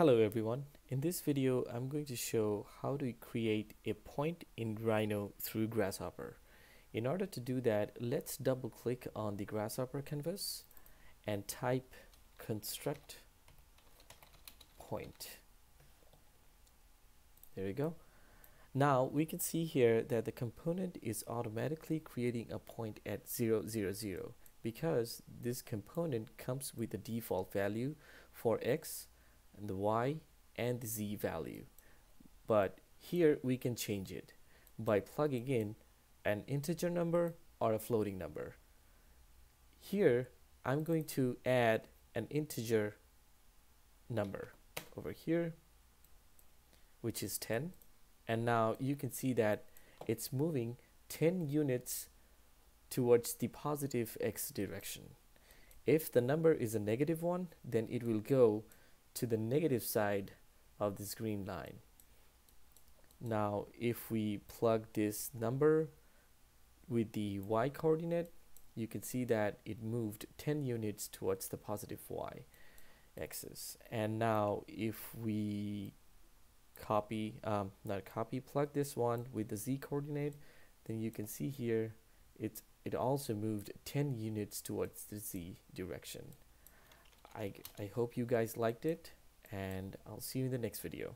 Hello everyone, in this video I'm going to show how to create a point in Rhino through Grasshopper. In order to do that, let's double click on the Grasshopper canvas and type construct point. There we go. Now we can see here that the component is automatically creating a point at 0, 0, 0 because this component comes with the default value for x, and the y and the z value. But here we can change it by plugging in an integer number or a floating number. Here I'm going to add an integer number over here, which is 10, and now you can see that it's moving 10 units towards the positive x direction. If the number is a negative one, then it will go to the negative side of this green line. Now if we plug this number with the y coordinate, you can see that it moved 10 units towards the positive y axis. And now if we plug this one with the z coordinate, then you can see here it also moved 10 units towards the z direction. I hope you guys liked it, and I'll see you in the next video.